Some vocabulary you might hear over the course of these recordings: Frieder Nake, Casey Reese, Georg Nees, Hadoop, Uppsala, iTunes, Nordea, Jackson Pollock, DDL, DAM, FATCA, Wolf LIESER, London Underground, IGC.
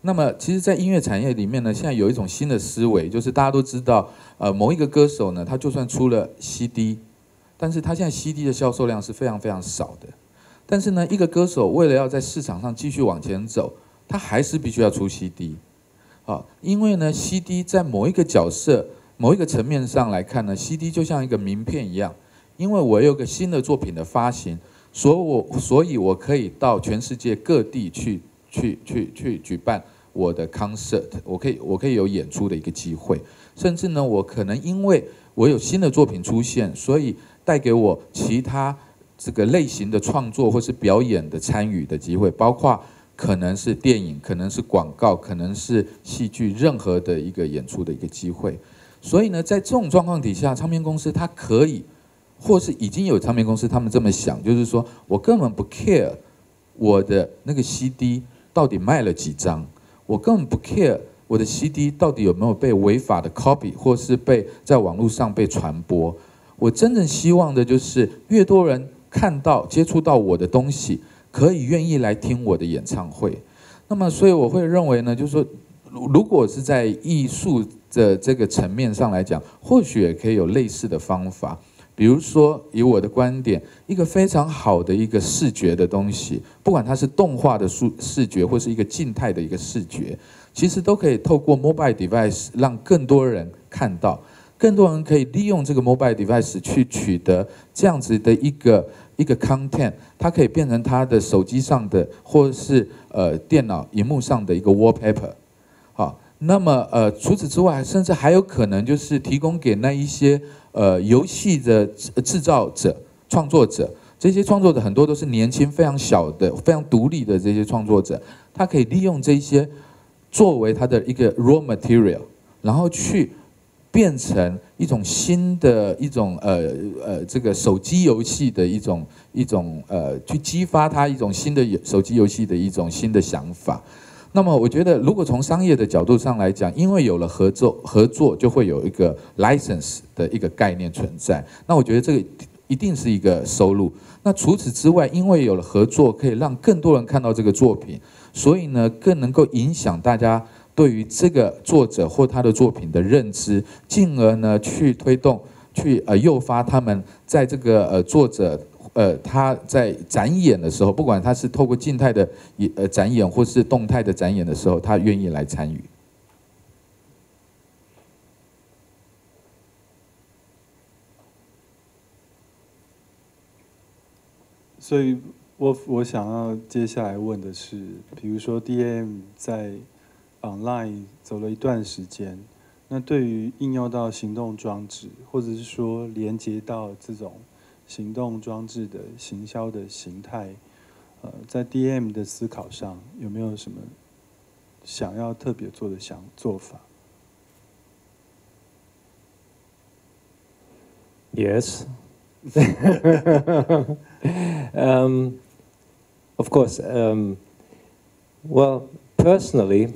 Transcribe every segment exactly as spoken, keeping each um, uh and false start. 那么，其实，在音乐产业里面呢，现在有一种新的思维，就是大家都知道，呃，某一个歌手呢，他就算出了 C D， 但是他现在 C D 的销售量是非常非常少的。但是呢，一个歌手为了要在市场上继续往前走，他还是必须要出 C D， 啊，因为呢 ，C D 在某一个角色、某一个层面上来看呢 ，C D 就像一个名片一样，因为我有个新的作品的发行，所以我所以我可以到全世界各地去去去去举办。 我的 concert， 我可以我可以有演出的一个机会，甚至呢，我可能因为我有新的作品出现，所以带给我其他这个类型的创作或是表演的参与的机会，包括可能是电影，可能是广告，可能是戏剧，任何的一个演出的一个机会。所以呢，在这种状况底下，唱片公司它可以，或是已经有唱片公司他们这么想，就是说我根本不 care 我的那个 C D 到底卖了几张。 我根本不 care 我的 C D 到底有没有被违法的 copy， 或是被在网络上被传播。我真正希望的就是越多人看到、接触到我的东西，可以愿意来听我的演唱会。那么，所以我会认为呢，就是说，如果是在艺术的这个层面上来讲，或许也可以有类似的方法。比如说，以我的观点，一个非常好的一个视觉的东西。 不管它是动画的视觉，或是一个静态的一个视觉，其实都可以透过 mobile device 让更多人看到，更多人可以利用这个 mobile device 去取得这样子的一个一个 content， 它可以变成他的手机上的，或是呃电脑荧幕上的一个 wallpaper。好，那么呃除此之外，甚至还有可能就是提供给那一些呃游戏的制造者、创作者。 这些创作者很多都是年轻、非常小的、非常独立的这些创作者，他可以利用这些作为他的一个 raw material， 然后去变成一种新的一种呃呃这个手机游戏的一种一种呃去激发他一种新的手机游戏的一种新的想法。那么我觉得，如果从商业的角度上来讲，因为有了合作，合作就会有一个 license 的一个概念存在。那我觉得这个。 一定是一个收入。那除此之外，因为有了合作，可以让更多人看到这个作品，所以呢，更能够影响大家对于这个作者或他的作品的认知，进而呢去推动、去呃诱发他们在这个呃作者呃他在展演的时候，不管他是透过静态的呃展演或是动态的展演的时候，他愿意来参与。 所以我，我我想要接下来问的是，比如说 D M 在 online 走了一段时间，那对于应用到行动装置，或者是说连接到这种行动装置的行销的形态，呃，在 D M 的思考上有没有什么想要特别做的想做法 ？Yes. um, of course. Um, well, personally,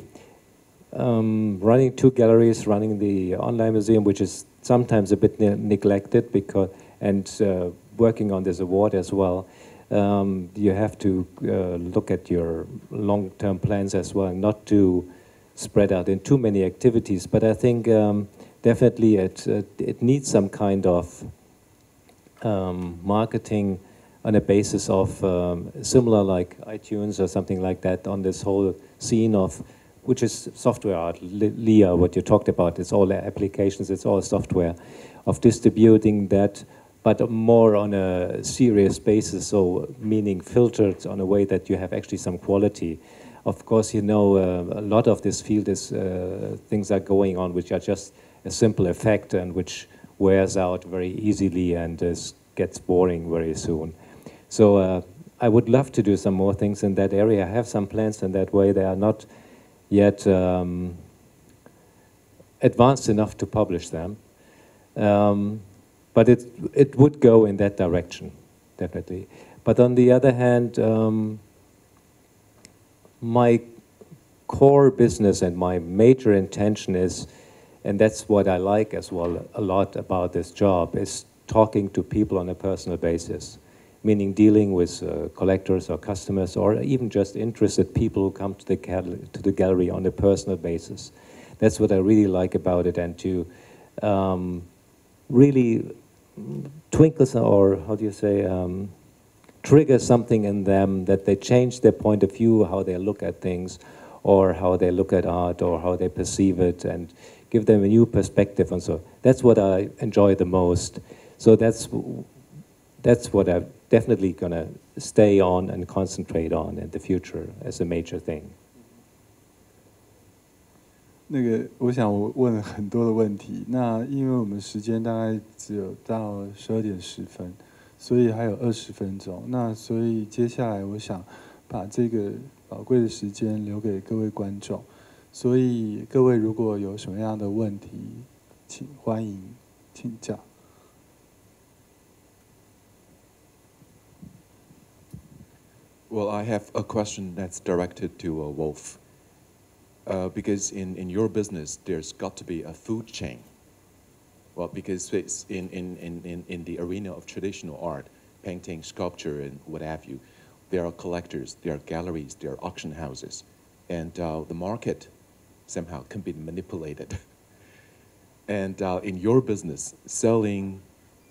um, running two galleries, running the online museum, which is sometimes a bit ne neglected, because and uh, working on this award as well, um, you have to uh, look at your long-term plans as well, not to spread out in too many activities. But I think um, definitely it uh, it needs some kind of Um, marketing on a basis of um, similar like iTunes or something like that on this whole scene of, which is software art, L I E R, what you talked about, it's all applications, it's all software, of distributing that, but more on a serious basis, so meaning filtered on a way that you have actually some quality. Of course, you know, uh, a lot of this field is, uh, things are going on which are just a simple effect and which wears out very easily and uh, gets boring very soon. So uh, I would love to do some more things in that area. I have some plans in that way. They are not yet um, advanced enough to publish them. Um, but it, it would go in that direction, definitely. But on the other hand, um, my core business and my major intention is, and that's what I like as well a lot about this job, is talking to people on a personal basis, meaning dealing with uh, collectors or customers or even just interested people who come to the, to the gallery on a personal basis. That's what I really like about it, and to um, really twinkle or, how do you say, um, trigger something in them that they change their point of view, how they look at things or how they look at art or how they perceive it, and give them a new perspective. And so that's what I enjoy the most. So that's, that's what I'm definitely going to stay on and concentrate on in the future as a major thing. 那个，我想我问了很多的问题。那因为我们时间大概只有到十二点十分，所以还有二十分钟。那所以接下来我想把这个宝贵的时间留给各位观众。所以各位如果有什么样的问题，请欢迎请教。 Well, I have a question that's directed to uh, Wolf. Uh, because in, in your business, there's got to be a food chain. Well, because it's in, in, in, in the arena of traditional art, painting, sculpture, and what have you, there are collectors, there are galleries, there are auction houses. And uh, the market somehow can be manipulated. And uh, in your business, selling,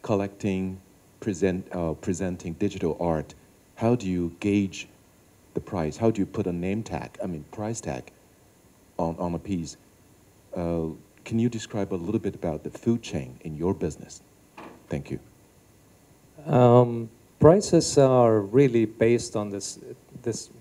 collecting, present, uh, presenting digital art, how do you gauge the price? How do you put a name tag, I mean price tag, on, on a piece? Uh, can you describe a little bit about the food chain in your business? Thank you. Um, prices are really based on this, this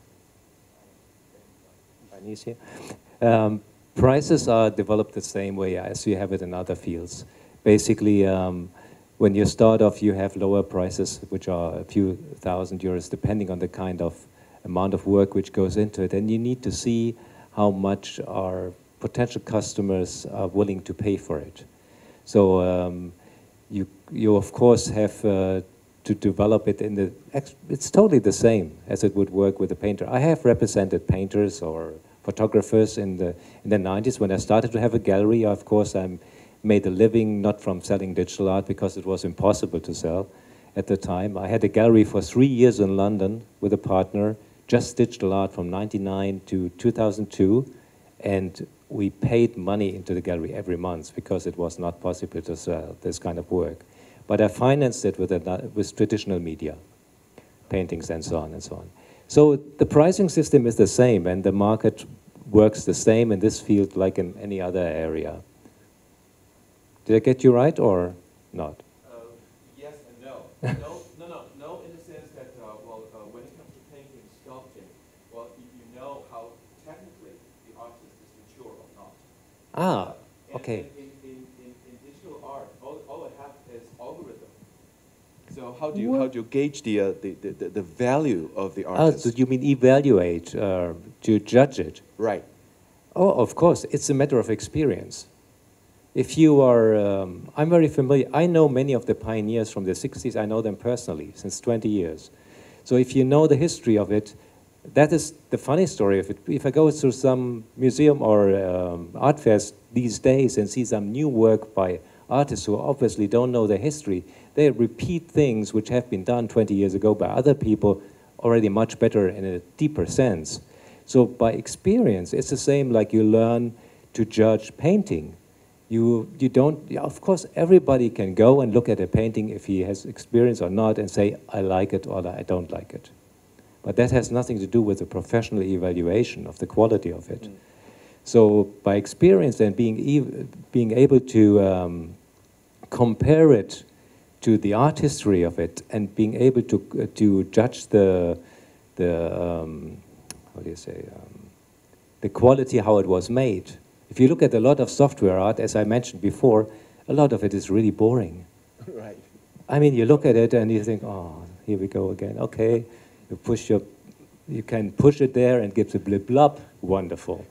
um, prices are developed the same way as you have it in other fields. Basically, um, when you start off, you have lower prices, which are a few thousand euros, depending on the kind of amount of work which goes into it. And you need to see how much our potential customers are willing to pay for it. So um, you, you, of course, have uh, to develop it in the... It's totally the same as it would work with a painter. I have represented painters or photographers in the, in the nineties. When I started to have a gallery, of course, I'm... made a living not from selling digital art, because it was impossible to sell at the time. I had a gallery for three years in London with a partner, just digital art, from ninety-nine to two thousand two, and we paid money into the gallery every month because it was not possible to sell this kind of work. But I financed it with, a, with traditional media, paintings and so on and so on. So the pricing system is the same, and the market works the same in this field like in any other area. Did I get you right or not? Uh, yes and no. no. No, no, no, in the sense that, uh, well, uh, when it comes to painting and sculpting, well, you, you know how technically the artist is mature or not. Ah, uh, okay. In, in, in, in digital art, all, all I have is algorithm. So how do you, how do you gauge the, uh, the, the, the value of the artist? Oh, so you mean evaluate, uh, to judge it? Right. Oh, of course, it's a matter of experience. If you are, um, I'm very familiar, I know many of the pioneers from the sixties, I know them personally since twenty years. So if you know the history of it, that is the funny story of it. If I go to some museum or um, art fest these days and see some new work by artists who obviously don't know their history, they repeat things which have been done twenty years ago by other people already much better in a deeper sense. So by experience, it's the same like you learn to judge painting. You, you don't, of course, everybody can go and look at a painting if he has experience or not and say, I like it or I don't like it. But that has nothing to do with a professional evaluation of the quality of it. Mm. So by experience and being, e being able to um, compare it to the art history of it and being able to, uh, to judge the, the um, how do you say, um, the quality, how it was made. If you look at a lot of software art, as I mentioned before, a lot of it is really boring. Right. I mean, you look at it and you think, oh, here we go again. Okay, you push your, you can push it there and get the blip blop, wonderful.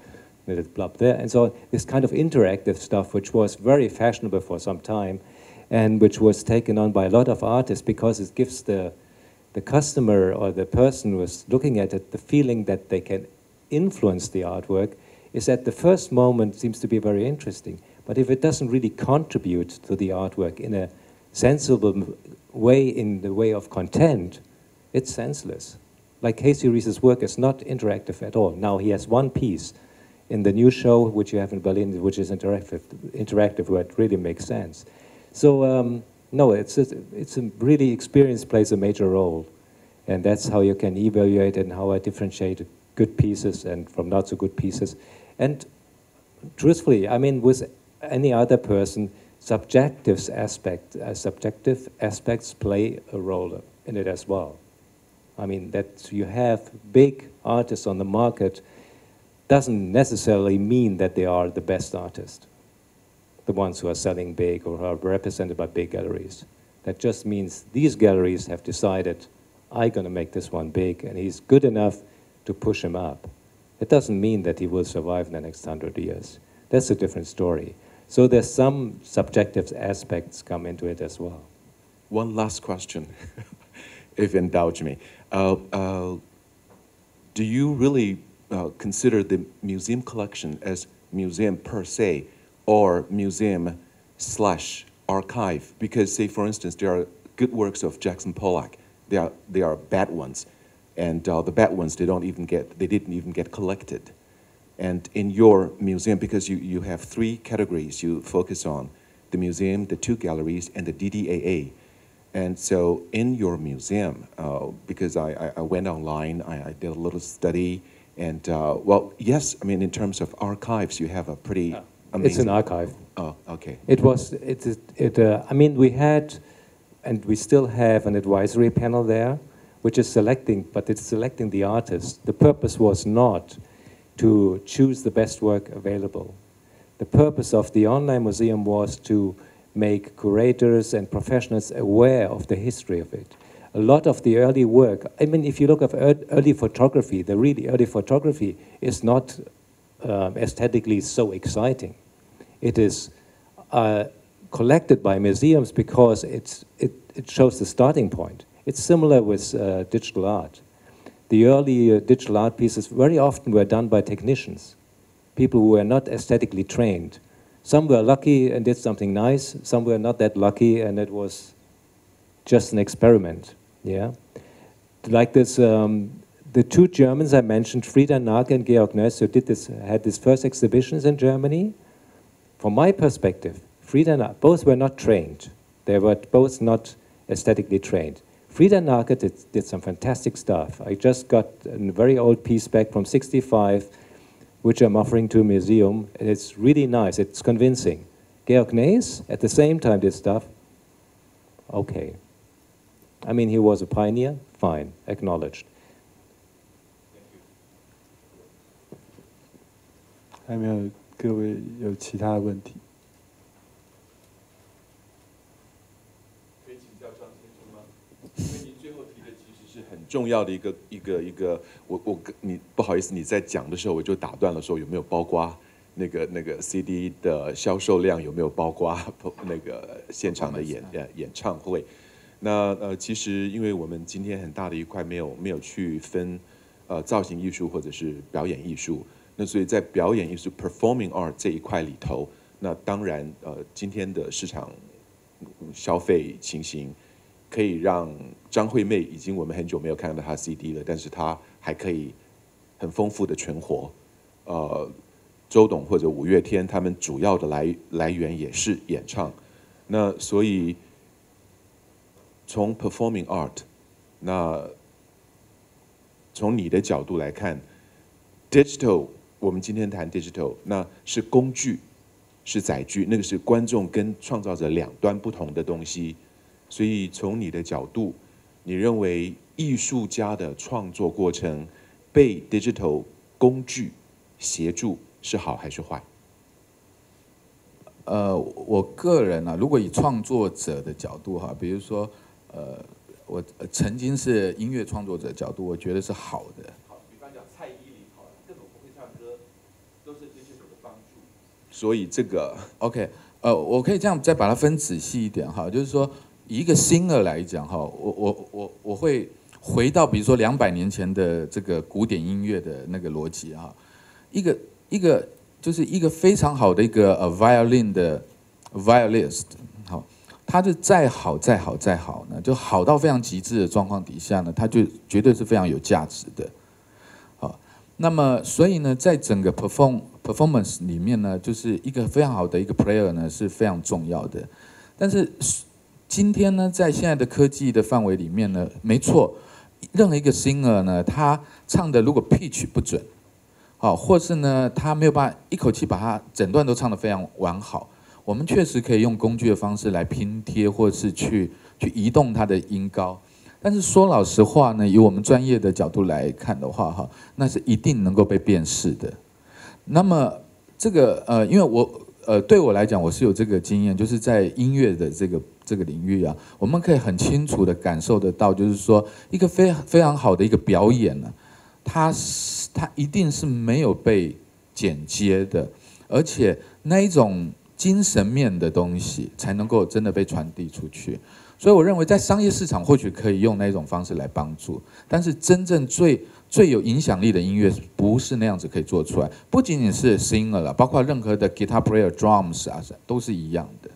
Little blop there. And so this kind of interactive stuff, which was very fashionable for some time, and which was taken on by a lot of artists because it gives the, the customer or the person who is looking at it the feeling that they can influence the artwork is that the first moment seems to be very interesting, but if it doesn't really contribute to the artwork in a sensible way, in the way of content, it's senseless. Like Casey Reese's work is not interactive at all. Now he has one piece in the new show, which you have in Berlin, which is interactive, interactive where it really makes sense. So um, no, it's, just, it's a really experience plays a major role. And that's how you can evaluate it and how I differentiate good pieces and from not so good pieces. And truthfully, I mean, with any other person, subjective aspect, uh, subjective aspects play a role in it as well. I mean, that you have big artists on the market doesn't necessarily mean that they are the best artists, the ones who are selling big or are represented by big galleries. That just means these galleries have decided, I'm going to make this one big, and he's good enough to push him up. It doesn't mean that he will survive in the next hundred years. That's a different story. So there's some subjective aspects come into it as well. One last question, if you indulge me. Uh, uh, do you really uh, consider the museum collection as museum per se, or museum slash archive? Because say, for instance, there are good works of Jackson Pollock. They are, they are bad ones, and uh, the bad ones, they don't even get, they didn't even get collected. And in your museum, because you, you have three categories you focus on, the museum, the two galleries, and the D D A A. And so in your museum, uh, because I, I went online, I, I did a little study, and uh, well, yes, I mean, in terms of archives, you have a pretty uh, amazing... It's an archive. Oh, okay. It was, it, it, it uh, I mean, we had, and we still have an advisory panel there, which is selecting, but it's selecting the artists. The purpose was not to choose the best work available. The purpose of the online museum was to make curators and professionals aware of the history of it. A lot of the early work, I mean, if you look at early photography, the really early photography is not uh, aesthetically so exciting. It is uh, collected by museums because it's, it, it shows the starting point. It's similar with uh, digital art. The early uh, digital art pieces very often were done by technicians, people who were not aesthetically trained. Some were lucky and did something nice, some were not that lucky and it was just an experiment, yeah? Like this, um, the two Germans I mentioned, Frieder Nake and Georg Nees, who did this, had these first exhibitions in Germany. From my perspective, Frieder Nake, both were not trained. They were both not aesthetically trained. Frieder Nake did, did some fantastic stuff. I just got a very old piece back from sixty-five, which I'm offering to a museum, and it's really nice, it's convincing. Georg Nees, at the same time, did stuff, okay. I mean, he was a pioneer, fine, acknowledged. Thank you. 重要的一个一个一个，我我你不好意思，你在讲的时候我就打断了，说有没有包括那个那个 C D 的销售量，有没有包括那个现场的演呃演唱会？那呃其实因为我们今天很大的一块没有没有去分呃造型艺术或者是表演艺术，那所以在表演艺术 （performing art） 这一块里头，那当然呃今天的市场消费情形。 可以让张惠妹已经我们很久没有看到她 C D 了，但是她还可以很丰富的存活。呃，周董或者五月天他们主要的来来源也是演唱。那所以从 performing art， 那从你的角度来看 ，digital 我们今天谈 digital， 那是工具，是载具，那个是观众跟创造者两端不同的东西。 所以从你的角度，你认为艺术家的创作过程被 digital 工具协助是好还是坏？呃，我个人啊，如果以创作者的角度哈，比如说，呃，我曾经是音乐创作者角度，我觉得是好的。好，比方讲蔡依林，好了，根本不会唱歌，都是 digital 的帮助。所以这个 ，OK， 呃，我可以这样再把它分仔细一点哈，就是说。 以一个singer来讲哈，我我我我会回到比如说两百年前的这个古典音乐的那个逻辑啊，一个一个就是一个非常好的一个呃 violin 的 violist， 好，他就再好再好再好呢，就好到非常极致的状况底下呢，他就绝对是非常有价值的。好，那么所以呢，在整个 perform performance 里面呢，就是一个非常好的一个 player 呢是非常重要的，但是。 今天呢，在现在的科技的范围里面呢，没错，任何一个 singer 呢，他唱的如果 pitch 不准，好，或是呢，他没有办法一口气把它整段都唱得非常完好，我们确实可以用工具的方式来拼贴，或是去去移动它的音高。但是说老实话呢，以我们专业的角度来看的话，哈，那是一定能够被辨识的。那么这个呃，因为我。 呃，对我来讲，我是有这个经验，就是在音乐的这个这个领域啊，我们可以很清楚的感受得到，就是说一个非常非常好的一个表演呢、啊，它是它一定是没有被剪接的，而且那一种精神面的东西才能够真的被传递出去。所以我认为，在商业市场或许可以用那种方式来帮助，但是真正最。 最有影响力的音乐不是那样子可以做出来，不仅仅是 singer 了，包括任何的 guitar player、drums 啊，都是一样的。